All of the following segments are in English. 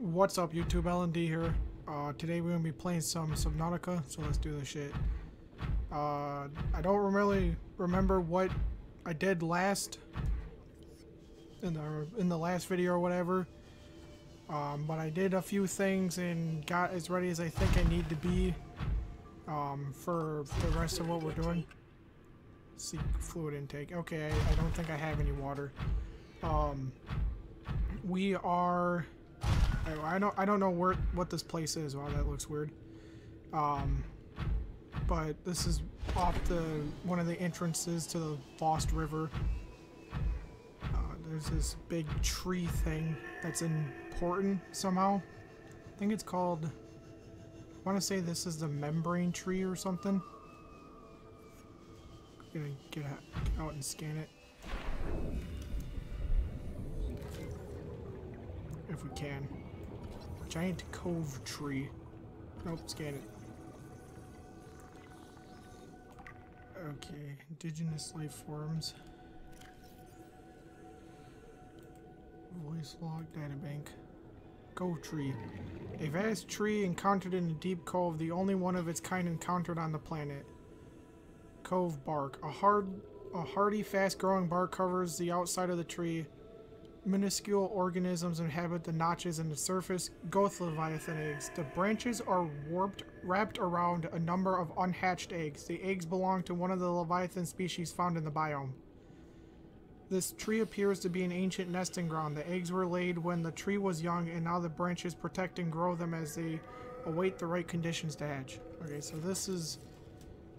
What's up YouTube, LND here. Today we're gonna be playing some Subnautica, so let's do this shit. I don't really remember what I did last in the last video or whatever, but I did a few things and got as ready as I think I need to be for the rest of what we're doing. Seek fluid intake. Okay, I don't think I have any water. We are. I don't know where what this place is. Wow, that looks weird. But this is off one of the entrances to the Lost River. There's this big tree thing that's important somehow. I think it's called. I want to say this is the membrane tree or something. I'm gonna get out and scan it if we can. Giant cove tree. Nope, scan it. Okay, indigenous life forms. Voice log databank. Cove tree. A vast tree encountered in a deep cove, the only one of its kind encountered on the planet. Cove bark. A hardy, fast-growing bark covers the outside of the tree. Minuscule organisms inhabit the notches in the surface. Ghost Leviathan eggs. The branches are wrapped around a number of unhatched eggs. The eggs belong to one of the Leviathan species found in the biome. This tree appears to be an ancient nesting ground. The eggs were laid when the tree was young, and now the branches protect and grow them as they await the right conditions to hatch. Okay, so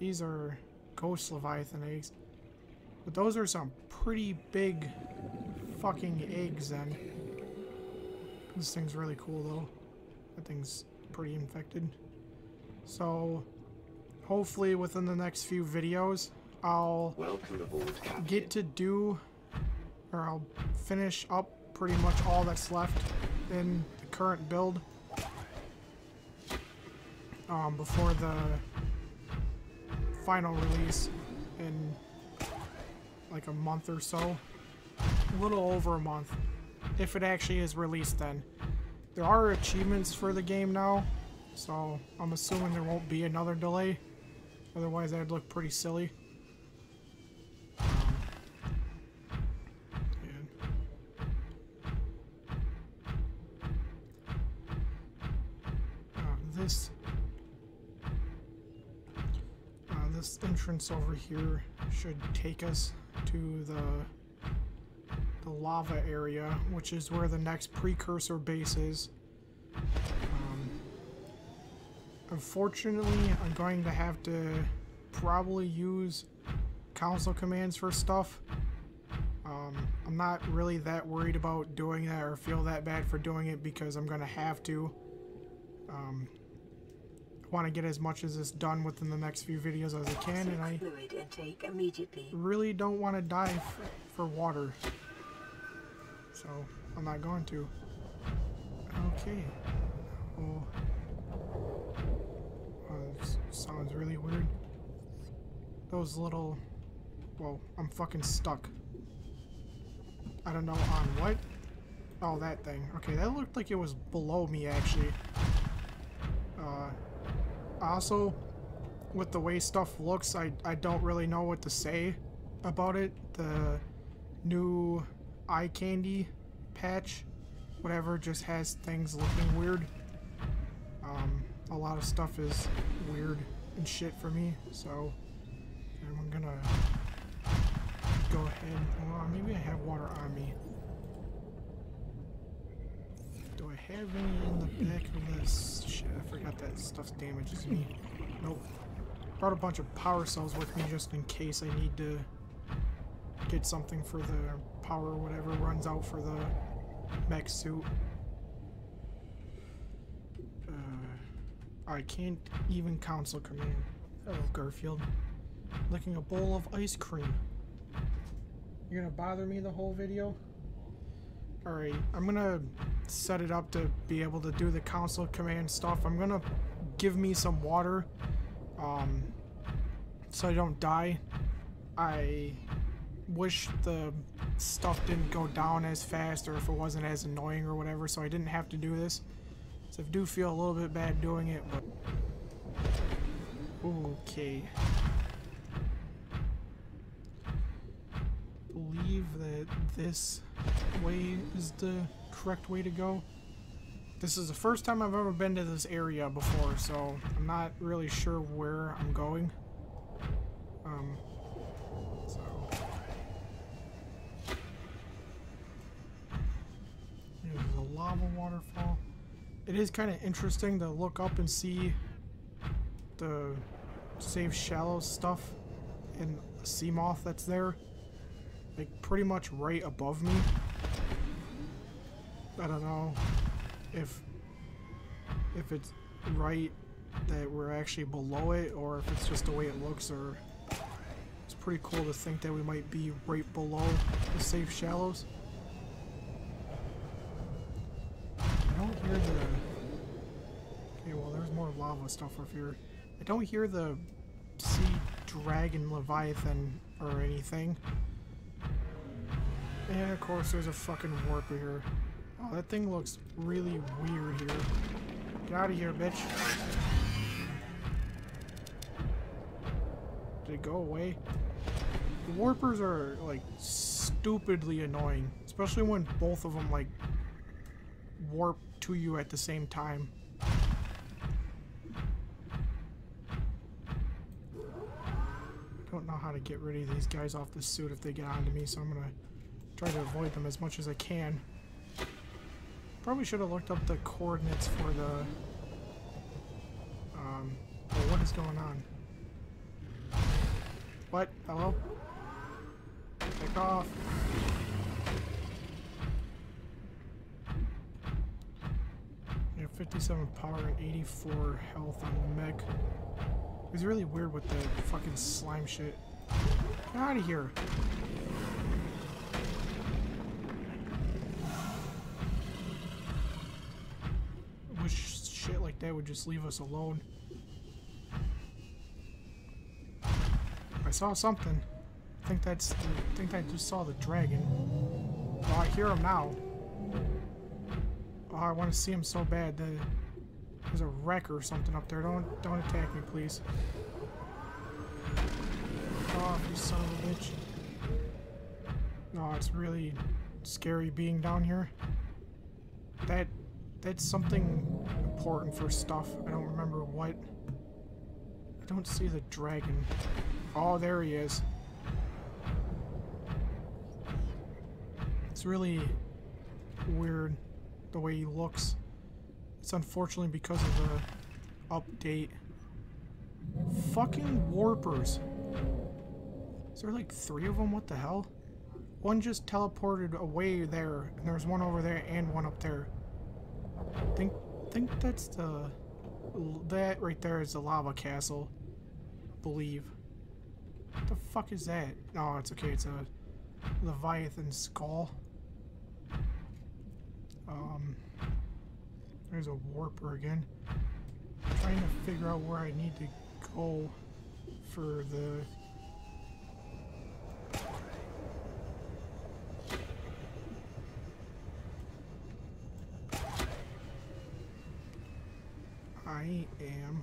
these are Ghost Leviathan eggs. But those are some pretty big fucking eggs then. This thing's really cool though. That thing's pretty infected. So hopefully within the next few videos I'll get to do, or I'll finish up pretty much all that's left in the current build before the final release in like a month or so. A little over a month, if it actually is released then. There are achievements for the game now, so I'm assuming there won't be another delay. Otherwise that'd look pretty silly. This entrance over here should take us to the lava area, which is where the next precursor base is. Unfortunately, I'm going to have to probably use console commands for stuff. I'm not really that worried about doing that or feel that bad for doing it because I'm going to have to. Want to get as much as this done within the next few videos as I can, and I really don't want to dive for water. So, I'm not going to. Okay. Oh. This sounds really weird. Those little... Whoa, I'm fucking stuck. I don't know on what? Oh, that thing. Okay, that looked like it was below me, actually. Also, with the way stuff looks, I don't really know what to say about it. The new... eye candy patch, whatever, just has things looking weird. A lot of stuff is weird and shit for me, so I'm gonna go ahead. Well, maybe I have water on me. Do I have any in the back of this? Shit, I forgot that stuff damages me. Nope. Brought a bunch of power cells with me just in case I need to get something for the power or whatever runs out for the mech suit. I can't even counsel command. Hello, Garfield. Licking a bowl of ice cream. You're gonna bother me the whole video? Alright, I'm gonna set it up to be able to do the counsel command stuff. I'm gonna give me some water so I don't die. I wish the stuff didn't go down as fast, or if it wasn't as annoying or whatever, so I didn't have to do this. So I do feel a little bit bad doing it, but... Okay. I believe that this way is the correct way to go. This is the first time I've ever been to this area before, so I'm not really sure where I'm going. There's a lava waterfall. It is kind of interesting to look up and see the save shallow stuff in Seamoth that's there, like pretty much right above me. I don't know if it's right that we're actually below it, or if it's just the way it looks, or it's pretty cool to think that we might be right below the safe shallows. I don't hear the... Okay, well there's more lava stuff up here. I don't hear the Sea Dragon Leviathan or anything. And of course there's a fucking warp here. Oh, that thing looks really weird here. Get out of here, bitch. Did it go away? The warpers are, like, stupidly annoying. Especially when both of them, like, warp to you at the same time. I don't know how to get rid of these guys off the suit if they get onto me, so I'm gonna try to avoid them as much as I can. Probably should have looked up the coordinates for the... Oh, what is going on? What? Hello? Take off. I have 57 power and 84 health on the mech. It was really weird with the fucking slime shit. Get out of here! Shit like that would just leave us alone. I saw something. I think I just saw the dragon. Oh, I hear him now. Oh, I want to see him so bad. There's a wreck or something up there. Don't attack me, please. Oh, you son of a bitch. No, oh, it's really scary being down here. That's something important for stuff. I don't remember what. I don't see the dragon. Oh, there he is. It's really weird the way he looks. It's unfortunately because of the update. Fucking warpers. Is there like 3 of them? What the hell? One just teleported away there, and there's one over there and one up there. I think that's the... That right there is the lava castle. I believe. What the fuck is that? No, it's okay. It's a Leviathan skull. There's a warper again. I'm trying to figure out where I need to go for the... I am.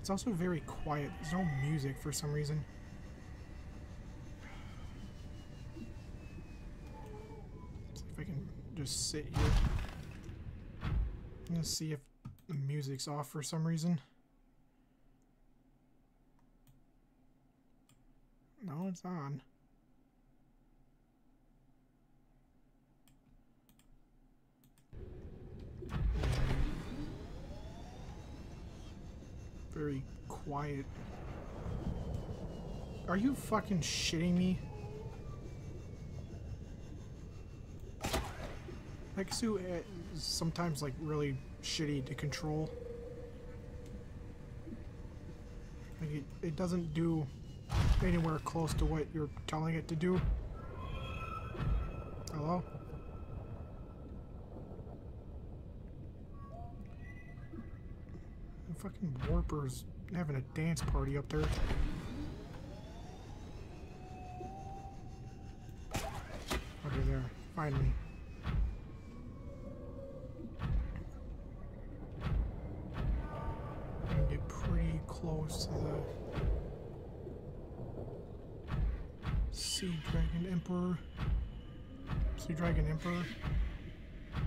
It's also very quiet. There's no music for some reason. Let's see if I can just sit here. I'm gonna see if the music's off for some reason. No, it's on. Very quiet. Are you fucking shitting me? Lexu is sometimes like really shitty to control. Like it doesn't do anywhere close to what you're telling it to do. Hello? Fucking warpers having a dance party up there. over there, finally. And get pretty close to the Sea Dragon Emperor. Sea Dragon Emperor?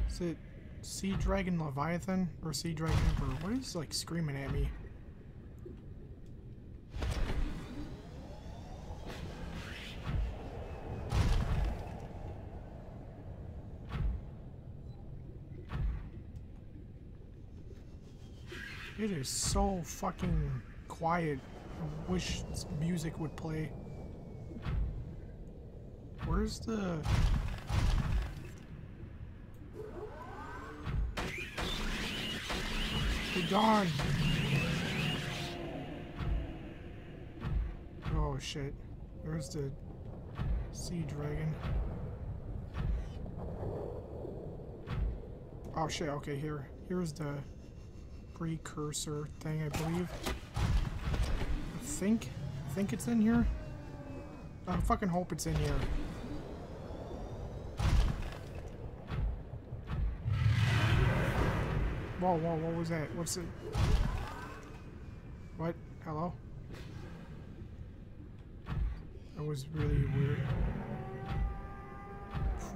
Is it Sea Dragon Leviathan or Sea Dragon Emperor? What is like screaming at me? It is so fucking quiet. I wish music would play. Where's the... Be gone! Oh shit. There's the sea dragon. Oh shit, okay, here's the... precursor thing, I believe. I think it's in here. I fucking hope it's in here. Whoa, whoa, what was that? What's it? What? Hello? That was really weird.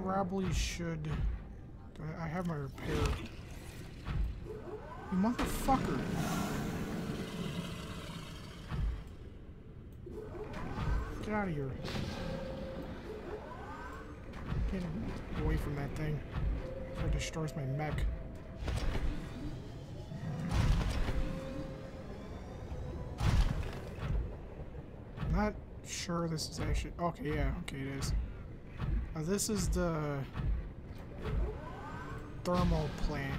Probably should... I have my repair... You motherfucker! Get out of here. Get away from that thing. It destroys my mech. I'm not sure this is actually... Okay, yeah, okay it is. Now this is the... thermal plant.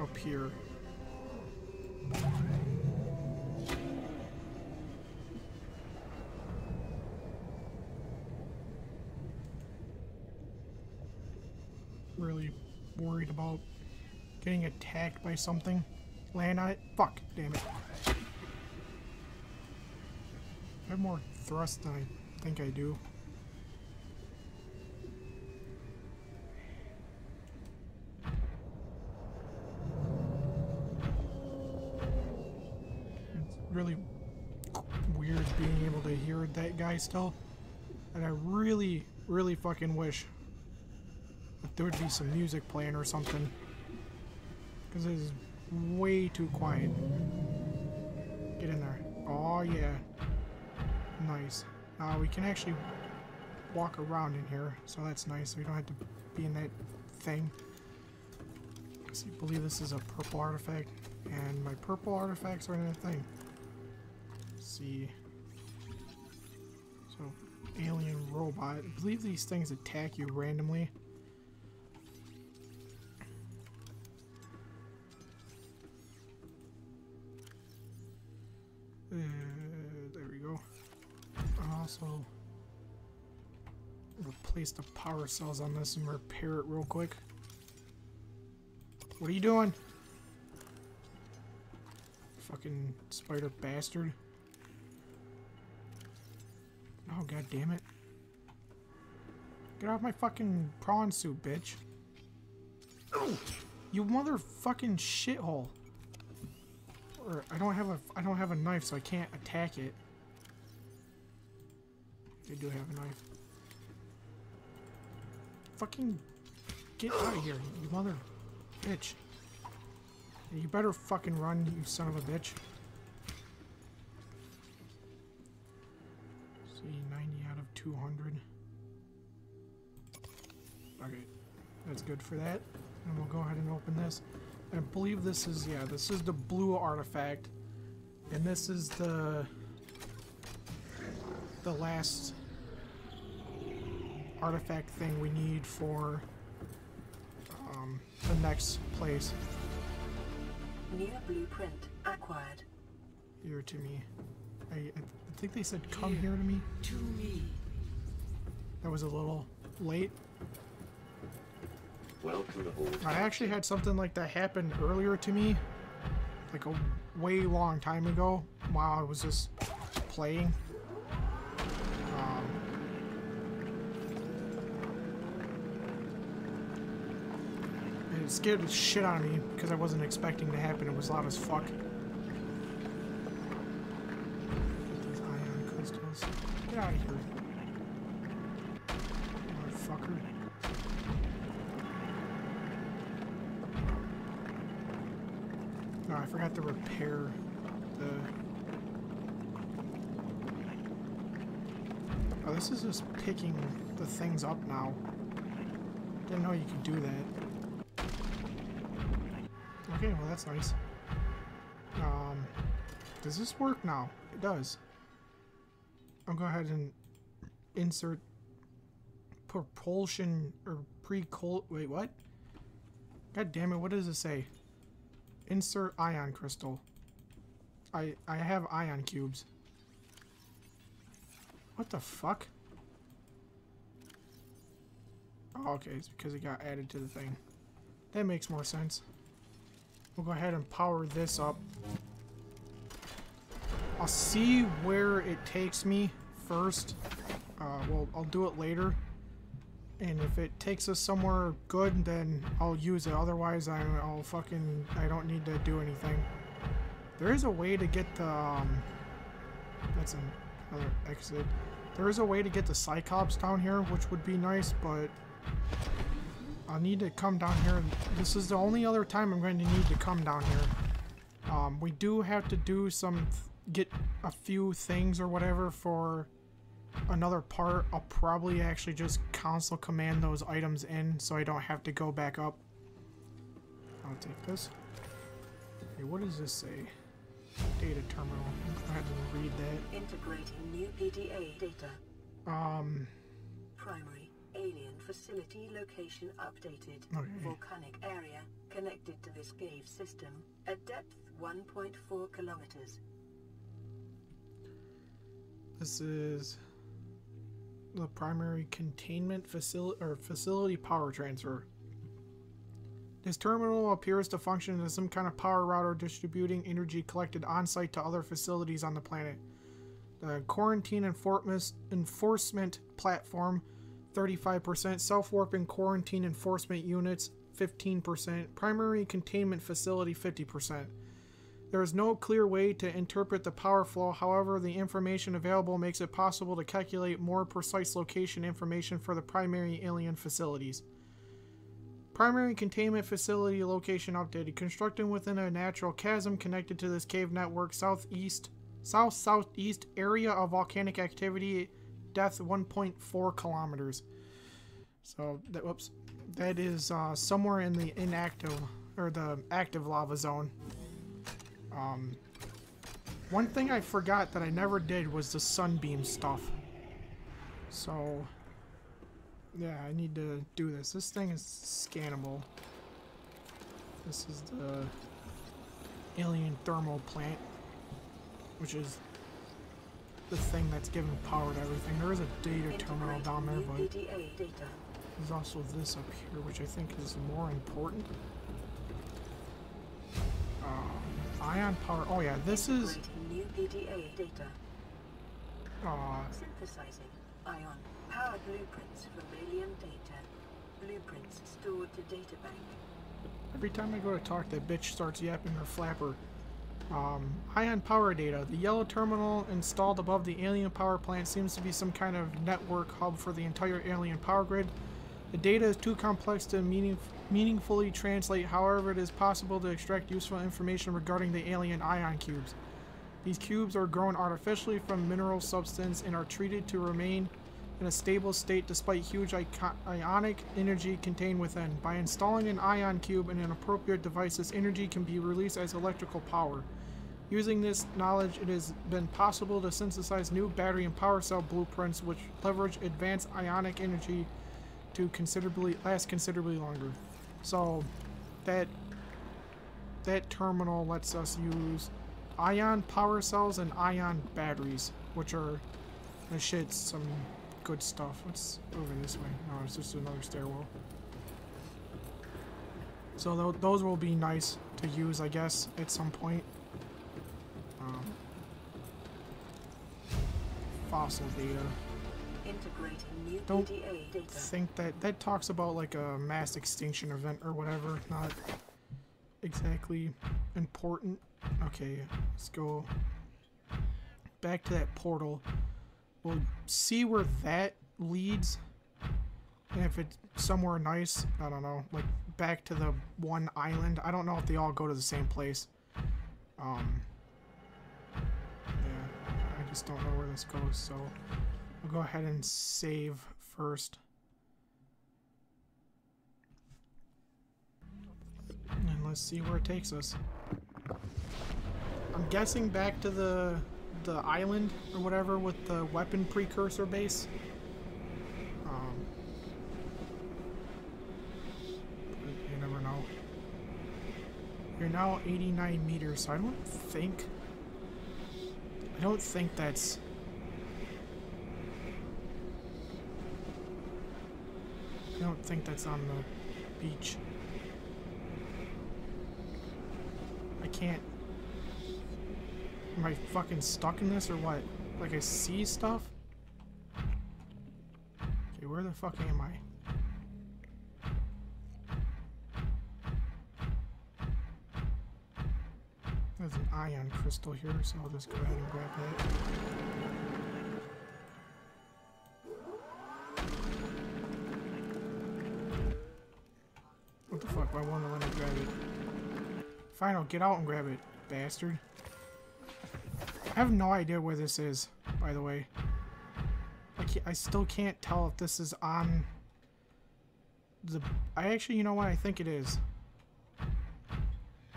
Up here. Really worried about getting attacked by something. Land on it? Fuck, damn it. I have more thrust than I think I do. Really weird being able to hear that guy still, and I really, really fucking wish that there would be some music playing or something, because it is way too quiet. Get in there. Oh yeah, nice. Now we can actually walk around in here, so that's nice. We don't have to be in that thing. So I believe this is a purple artifact, and my purple artifacts are in the thing. See, so alien robot. I believe these things attack you randomly. There we go. I also replace the power cells on this and repair it real quick. What are you doing? Fucking spider bastard. Oh, god damn it. Get off my fucking prawn suit, bitch. You motherfucking shithole. Or I don't have a knife, so I can't attack it. I do have a knife. Fucking get out of here, you mother bitch. You better fucking run, you son of a bitch. See, 90 out of 200. Okay, that's good for that. And we'll go ahead and open this. I believe this is, yeah, this is the blue artifact. And this is the last artifact thing we need for the next place. New blueprint acquired. Here to me. I think they said come here to me. That was a little late. Welcome to old. I actually had something like that happen earlier to me, like a way long time ago, while I was just playing. It scared the shit out of me because I wasn't expecting to happen. It was loud as fuck. Get these ion crystals. Get out of here. Motherfucker. No, I forgot to repair the... Oh, this is just picking the things up now. Didn't know you could do that. Okay, well that's nice. Does this work now? It does. I'll go ahead and insert propulsion or pre-cold. Wait, what? God damn it! What does it say? Insert ion crystal. I have ion cubes. What the fuck? Oh, okay, it's because it got added to the thing. That makes more sense. We'll go ahead and power this up. I'll see where it takes me first. Well, I'll do it later. And if it takes us somewhere good, then I'll use it. Otherwise, I'll fucking... I don't need to do anything. There is a way to get the... that's another exit. There is a way to get the Cyclops down here, which would be nice, but... I need to come down here. This is the only other time I'm going to need to come down here. We do have to do some, get a few things or whatever for another part. I'll probably actually just console command those items in so I don't have to go back up. I'll take this. Hey, what does this say? Data terminal. I had to read that. Integrating new PDA data. Primary. Alien facility location updated. Okay. Volcanic area connected to this cave system at depth 1.4 kilometers. This is the primary containment facility or facility power transfer. This terminal appears to function as some kind of power router distributing energy collected on-site to other facilities on the planet. The quarantine enforcement platform, 35%, self-warping quarantine enforcement units, 15%, primary containment facility, 50%. There is no clear way to interpret the power flow, however, the information available makes it possible to calculate more precise location information for the primary alien facilities. Primary containment facility location updated. Constructed within a natural chasm connected to this cave network, south-southeast area of volcanic activity, depth 1.4 kilometers. So, that, whoops, that is somewhere in the inactive or the active lava zone. One thing I forgot that I never did was the sunbeam stuff. So. Yeah, I need to do this. This thing is scannable. This is the alien thermal plant, which is the thing that's giving power to everything. There is a data terminal down there, but there's also this up here, which I think is more important. Ion power. Oh yeah, this is... synthesizing ion. Power blueprints for alien data. Blueprints stored to databank. Every time I go to talk, that bitch starts yapping her flapper. Ion power data. The yellow terminal installed above the alien power plant seems to be some kind of network hub for the entire alien power grid. The data is too complex to meaningfully translate, however, it is possible to extract useful information regarding the alien ion cubes. These cubes are grown artificially from mineral substance and are treated to remain in a stable state despite huge ionic energy contained within. By installing an ion cube in an appropriate device, this energy can be released as electrical power. Using this knowledge, it has been possible to synthesize new battery and power cell blueprints which leverage advanced ionic energy to last considerably longer. So that terminal lets us use ion power cells and ion batteries, which are the shit, some good stuff. What's over this way? Oh, it's just another stairwell. So those will be nice to use, I guess, at some point. Fossil data. Don't think that talks about like a mass extinction event or whatever. Not exactly important. Okay, let's go back to that portal. We'll see where that leads. And if it's somewhere nice, I don't know, like back to the one island. I don't know if they all go to the same place. Yeah, I just don't know where this goes, so we'll go ahead and save first. And let's see where it takes us. I'm guessing back to the island or whatever with the weapon precursor base. You never know. You're now 89 meters, so I don't think that's... I don't think that's on the beach. I can't... Am I fucking stuck in this or what? Like I see stuff? Okay, where the fuck am I? There's an ion crystal here, so I'll just go ahead and grab that. What the fuck? Why won't it let me grab it? Fine, I'll get out and grab it, bastard. I have no idea where this is, by the way. I still can't tell if this is on the... I actually, you know what? I think it is.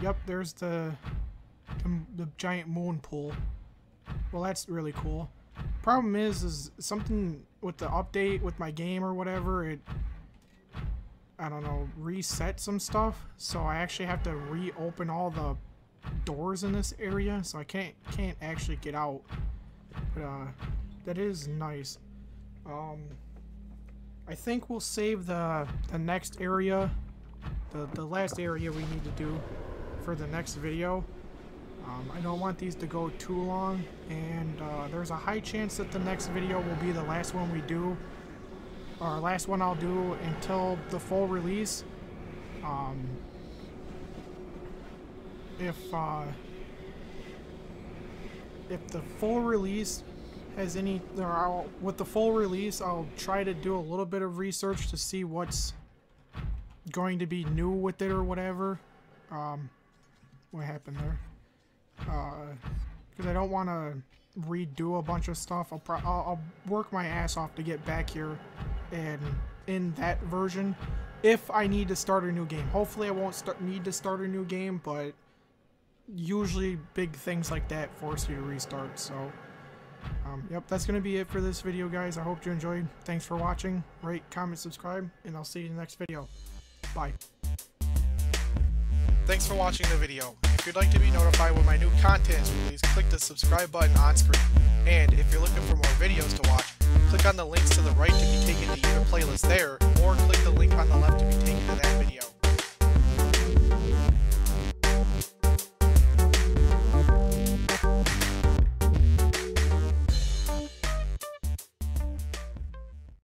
Yep, there's the giant moon pool. Well, that's really cool. Problem is something with the update with my game or whatever, it, I don't know, reset some stuff, so I actually have to reopen all the doors in this area, so I can't actually get out. But that is nice. I think we'll save the next area, the last area we need to do for the next video. I don't want these to go too long, and there's a high chance that the next video will be the last one we do, or last one I'll do until the full release. If the full release has any, or with the full release, I'll try to do a little bit of research to see what's going to be new with it or whatever. What happened there? Because I don't want to redo a bunch of stuff. I'll work my ass off to get back here and in that version if I need to start a new game. Hopefully I won't need to start a new game, but usually big things like that force you to restart. So yep, that's going to be it for this video, guys. I hope you enjoyed. Thanks for watching. Rate, comment, subscribe, and I'll see you in the next video. Bye. Thanks for watching the video. If you'd like to be notified when my new content is released, click the subscribe button on screen. And if you're looking for more videos to watch, click on the links to the right to be taken to either playlist there, or click the link on the left to be taken to that video.